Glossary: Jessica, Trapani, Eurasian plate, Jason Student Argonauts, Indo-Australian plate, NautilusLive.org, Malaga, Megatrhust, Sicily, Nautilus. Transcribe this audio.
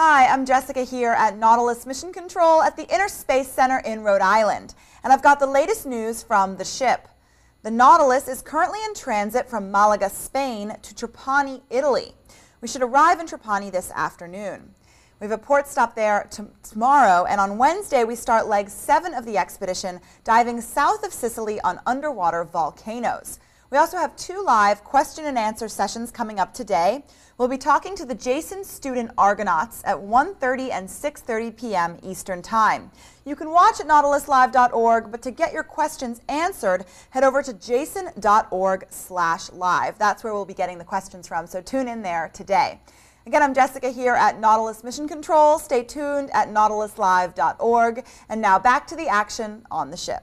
Hi, I'm Jessica here at Nautilus Mission Control at the Inner Space Center in Rhode Island, and I've got the latest news from the ship. The Nautilus is currently in transit from Malaga, Spain to Trapani, Italy. We should arrive in Trapani this afternoon. We have a port stop there tomorrow, and on Wednesday we start leg 7 of the expedition, diving south of Sicily on underwater volcanoes. We also have 2 live question and answer sessions coming up today. We'll be talking to the Jason Student Argonauts at 1:30 and 6:30 p.m. Eastern Time. You can watch at NautilusLive.org, but to get your questions answered, head over to Jason.org/live. That's where we'll be getting the questions from, so tune in there today. Again, I'm Jessica here at Nautilus Mission Control. Stay tuned at NautilusLive.org. And now back to the action on the ship.